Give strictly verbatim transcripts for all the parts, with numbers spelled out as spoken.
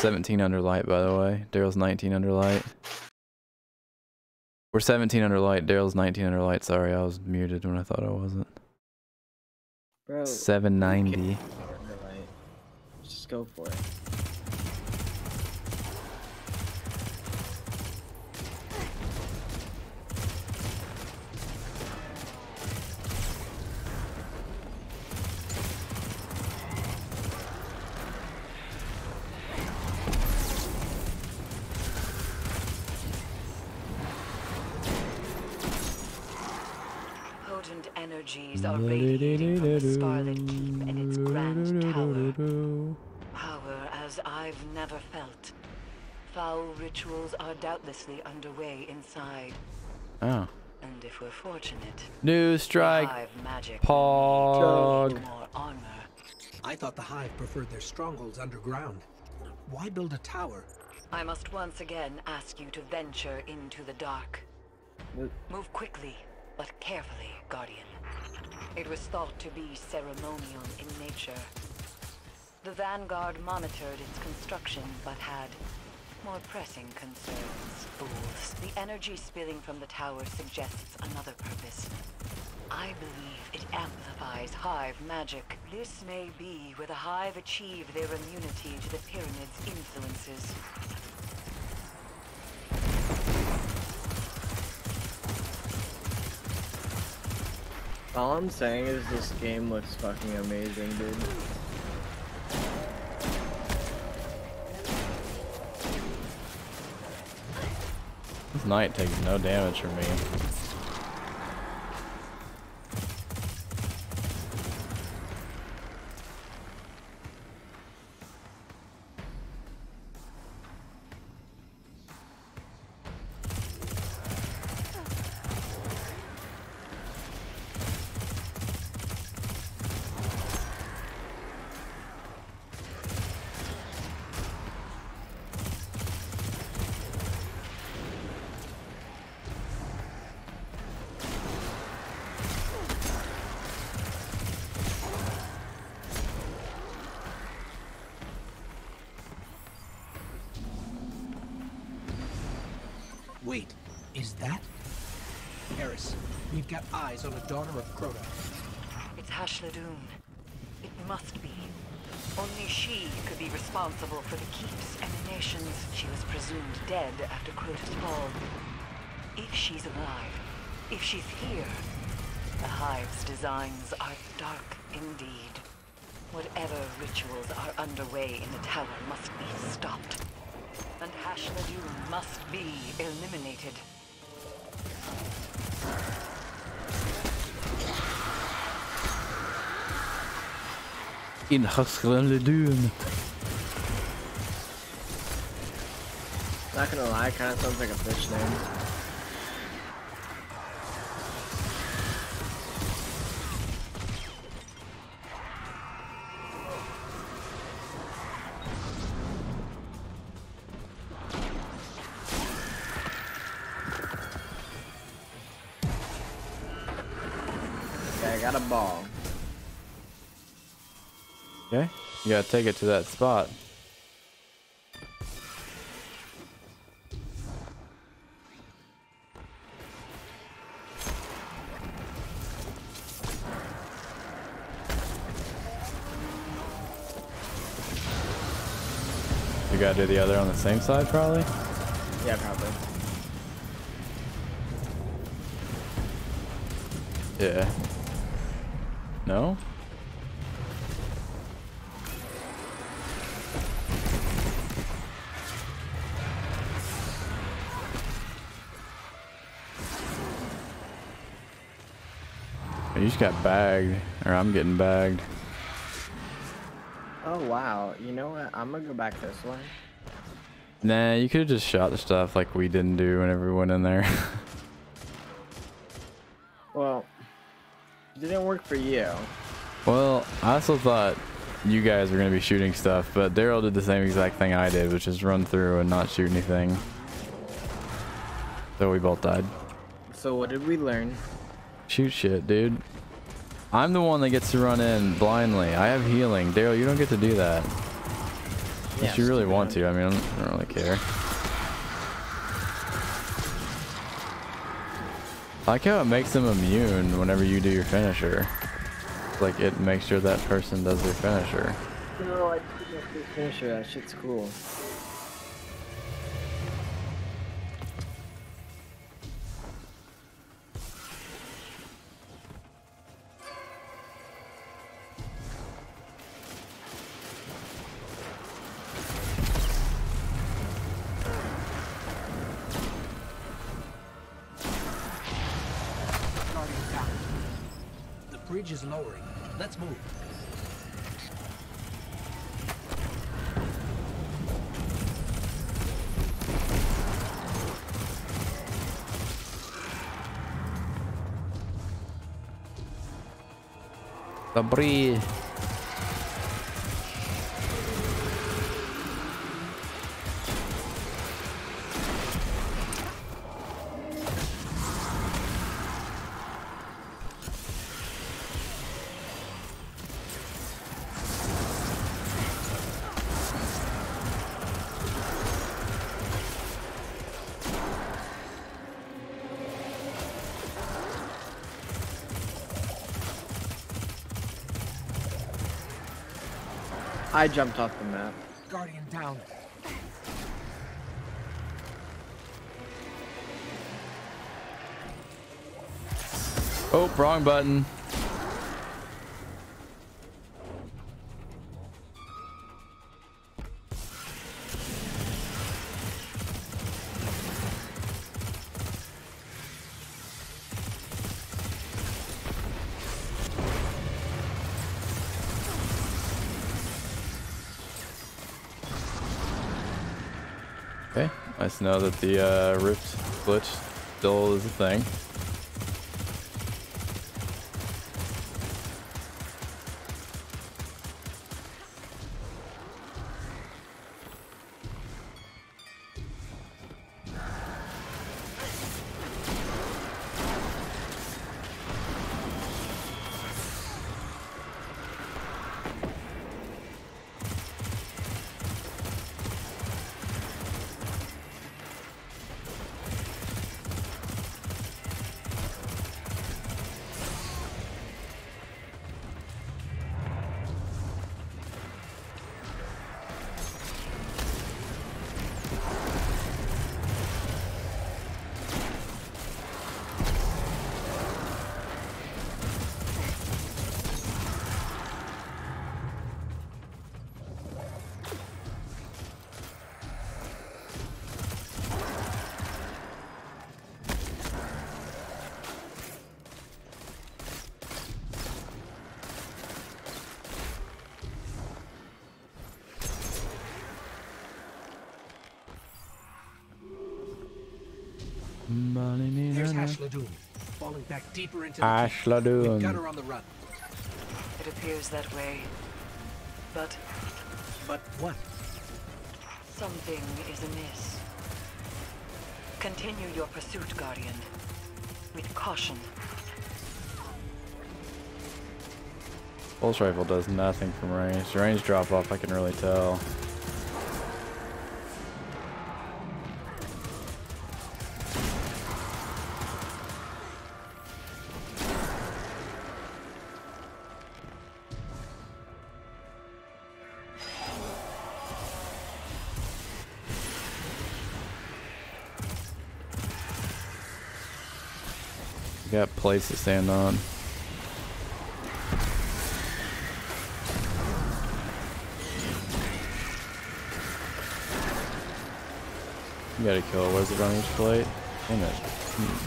seventeen under light, by the way. Daryl's nineteen under light. We're seventeen under light. Daryl's nineteen under light. Sorry, I was muted when I thought I wasn't. Bro, seven ninety. Let's just go for it. Energies are radiating from the Scarlet Keep and its grand tower. Power as I've never felt. Foul rituals are doubtlessly underway inside. Oh. And if we're fortunate, new strike. Hive magic. Pog. More armor. I thought the Hive preferred their strongholds underground. Why build a tower? I must once again ask you to venture into the dark. What? Move quickly. But carefully, Guardian. It was thought to be ceremonial in nature. The Vanguard monitored its construction, but had more pressing concerns. Fools. The energy spilling from the tower suggests another purpose. I believe it amplifies Hive magic. This may be where the Hive achieve their immunity to the pyramid's influences. All I'm saying is this game looks fucking amazing, dude. This knight takes no damage from me. Wait, is that Eris? We've got eyes on a daughter of Crota. It's Hashladun. It must be. Only she could be responsible for the keep's emanations. She was presumed dead after Crota's fall. If she's alive, if she's here, the Hive's designs are dark indeed. Whatever rituals are underway in the tower must be stopped. And Hashladun must be eliminated. In Hashladun. Not gonna lie, kind of sounds like a fish name. Got a ball. Okay, you gotta take it to that spot. You gotta do the other on the same side, probably? Yeah, probably. Yeah. No? You just got bagged, or I'm getting bagged. Oh wow, you know what? I'm gonna go back this way. Nah, you could have just shot the stuff like we didn't do when everyone in there. Well, it didn't work for you. Well, I also thought you guys were going to be shooting stuff, but Daryl did the same exact thing I did, which is run through and not shoot anything. So we both died. So what did we learn? Shoot shit, dude. I'm the one that gets to run in blindly. I have healing. Daryl, you don't get to do that. Yeah, if you really want to, I mean, I don't really care. I like how it makes them immune whenever you do your finisher. Like, it makes sure that person does their finisher. No, I didn't do finisher. That shit's cool. Is lowering. Let's move. Добрый. I jumped off the map. Guardian down. Oh, wrong button. Nice to know that the uh, rift glitch still is a thing. There's Hashladun, falling back deeper into the Hashladun. We've got her on the run. It appears that way, but but what? Something is amiss. Continue your pursuit, Guardian, with caution. Pulse rifle does nothing from range. The range drop off, I can really tell. Got plates to stand on. You gotta kill it. Was it on each plate? Damn it. Hmm.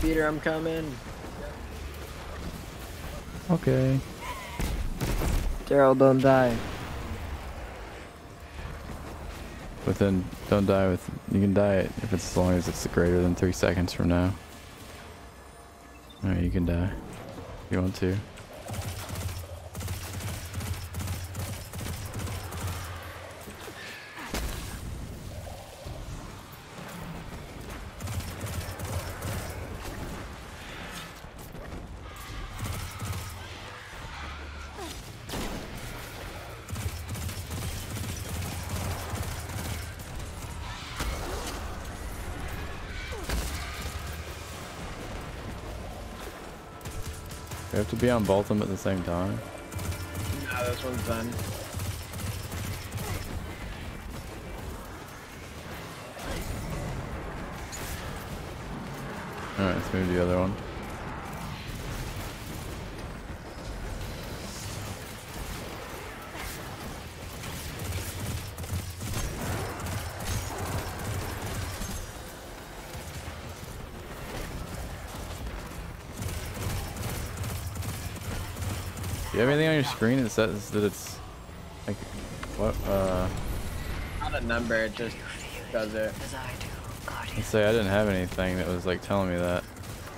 Peter, I'm coming. Okay. Daryl, don't die. But then, don't die with. You can die it if it's as long as it's greater than three seconds from now. Alright, you can die if you want to. We have to be on both of them at the same time? Nah, no, this one's done. Alright, let's move the other one. Do you have anything on your screen that says that it's like what? Uh, not a number, it just does it. I'd say I didn't have anything that was like telling me that.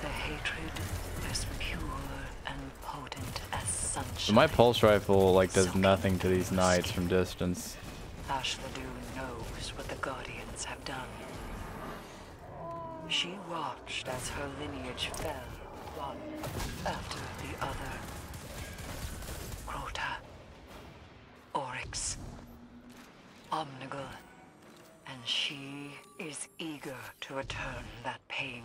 The hatred is pure and potent as sunshine. My pulse rifle like does nothing to these knights from distance. Hashladun knows what the Guardians have done. She watched as her lineage fell, one after the other. Crota, Oryx, Omnigal, and she is eager to return that pain.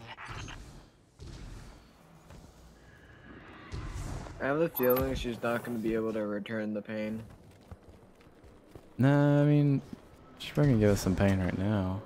I have the feeling she's not going to be able to return the pain. Nah, I mean, she's probably going to give us some pain right now.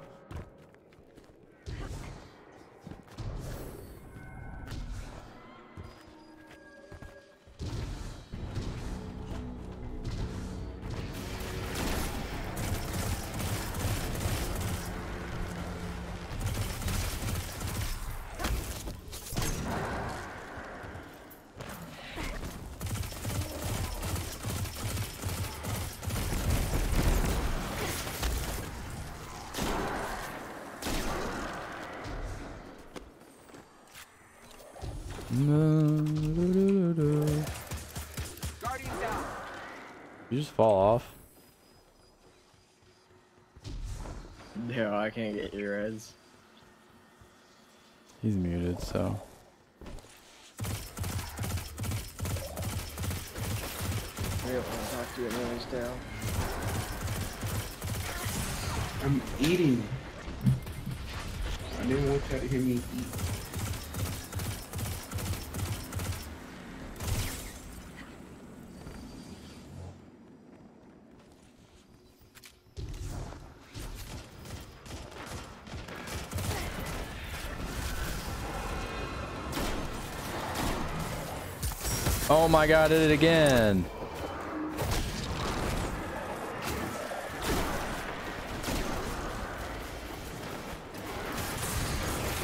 You just fall off. No, I can't get your res. He's muted, so. Real talk to you noise down. I'm eating. I didn't want you to hear me eat. Oh my god, I did it again.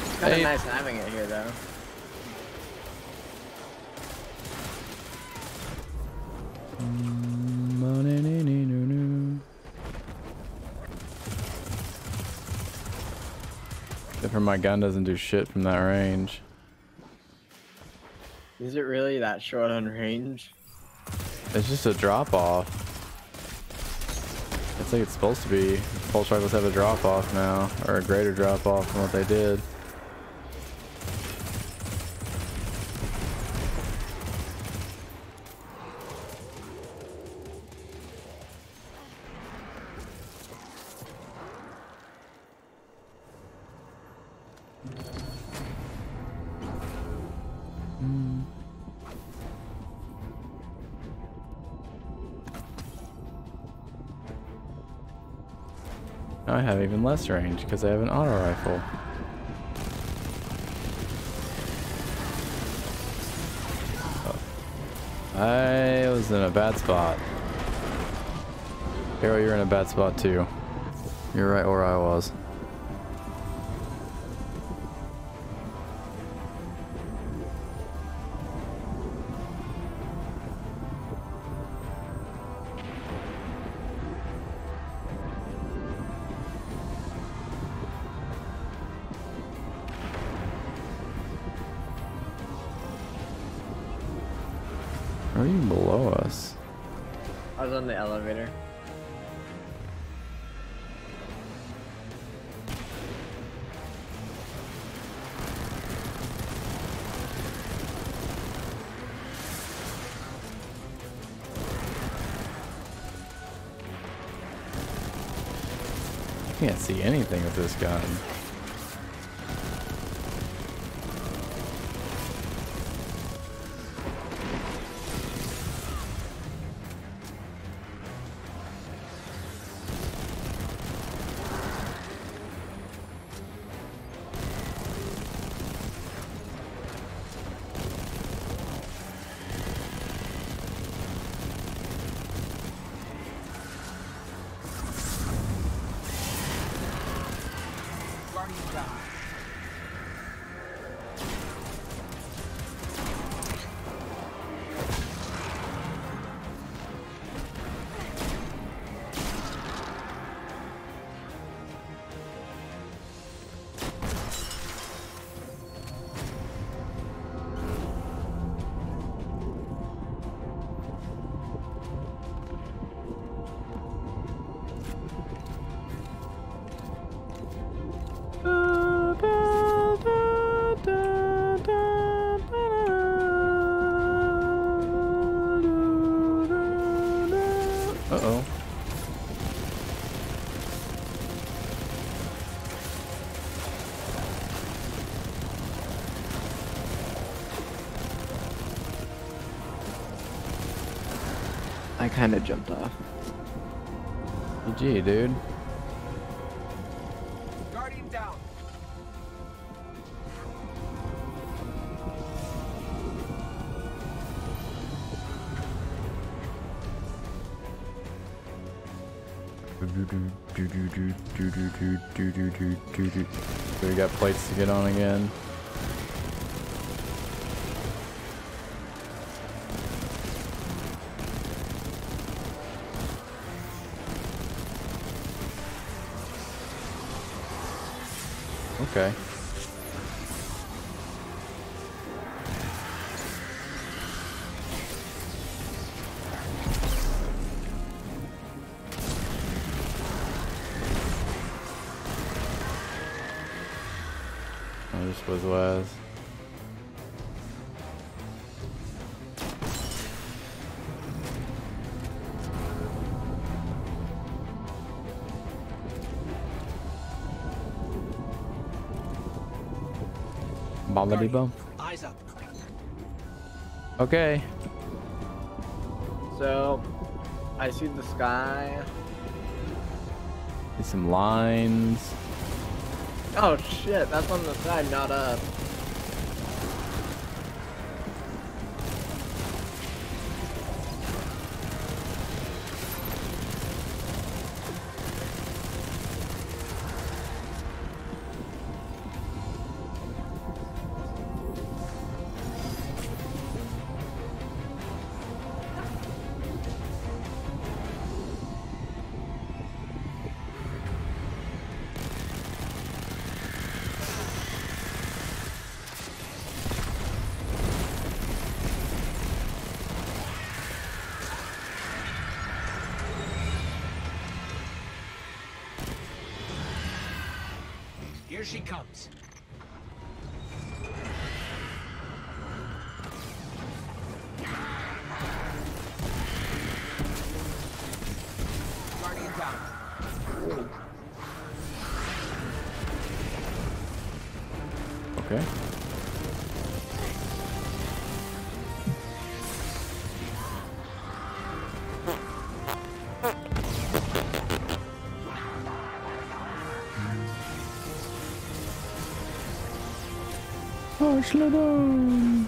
It's kind of nice having it here though. Except for my gun doesn't do shit from that range. Is it really that short on range? It's just a drop off. It's like it's supposed to be. Pulse rifles have a drop off now, or a greater drop off than what they did. I have even less range because I have an auto rifle. Oh. I was in a bad spot. Hero, you're in a bad spot too. You're right where I was. Are you below us? I was on the elevator. I can't see anything with this gun. I kind of jumped off. G G, dude. Guardian down. So we got plates to get on again. Okay. I just was wise. Eyes up. Okay. So, I see the sky. See some lines. Oh shit, that's on the side, not up. Here she comes. Guardian down. Okay. Hashladun.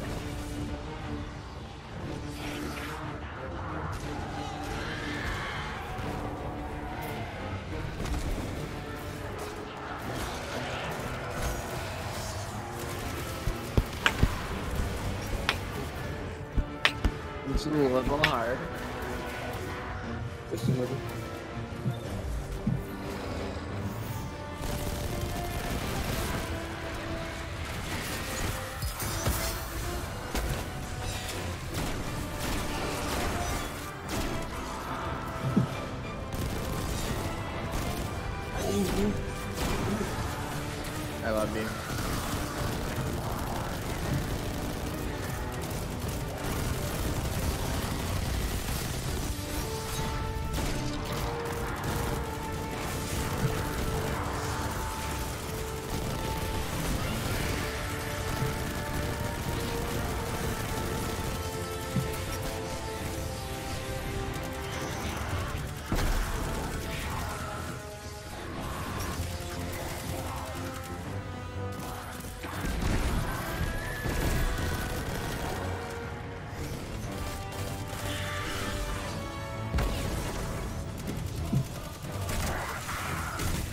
It's a little hard. Just a little. be.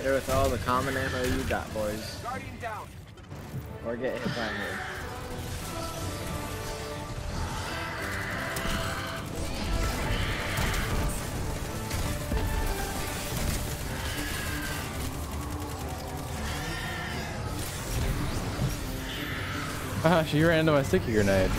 With all the common ammo you got, boys. Guardian down. Or get hit by me. Ah, she ran into my sticky grenade.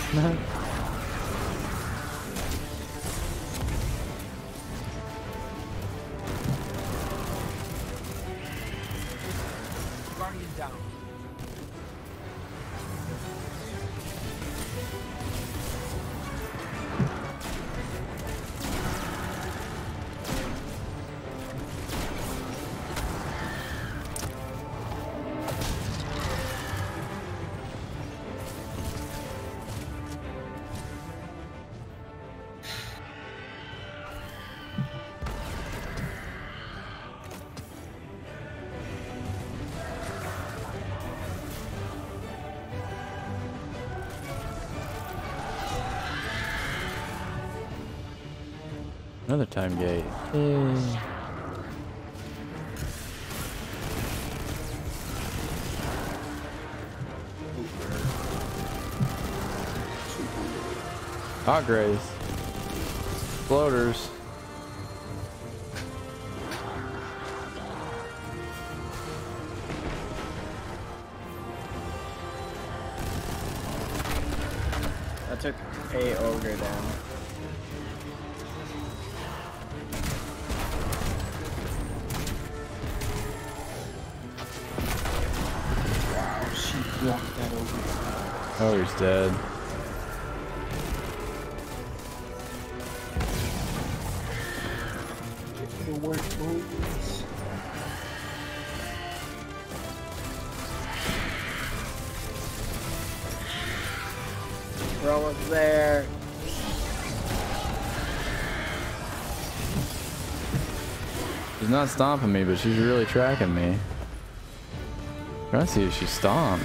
Another time gate. Mm. Hot grays. Floaters. I took a ogre down. Oh, he's dead. We're almost there. She's not stomping me, but she's really tracking me. I'm trying to see if she stomped.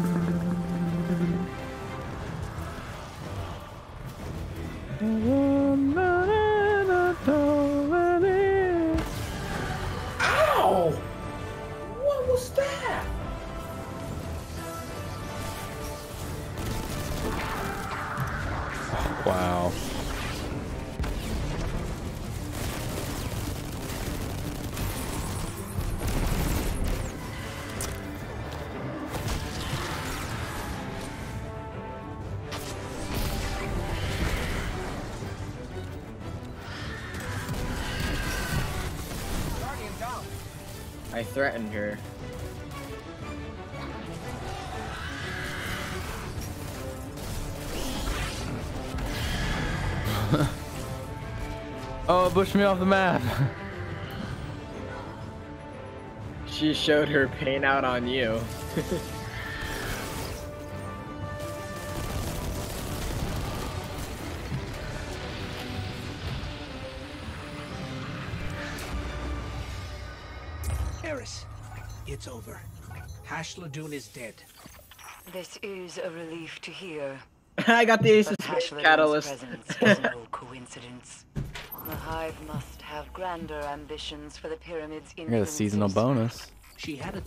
Wow. I threatened her. Oh, it pushed me off the map. She showed her pain out on you. Eris, it's over. Hashladun is dead. This is a relief to hear. I got the Ace of Spades catalyst. Hashladun's presence is no coincidence. The Hive must have grander ambitions for the pyramids in. I got a seasonal bonus. She had a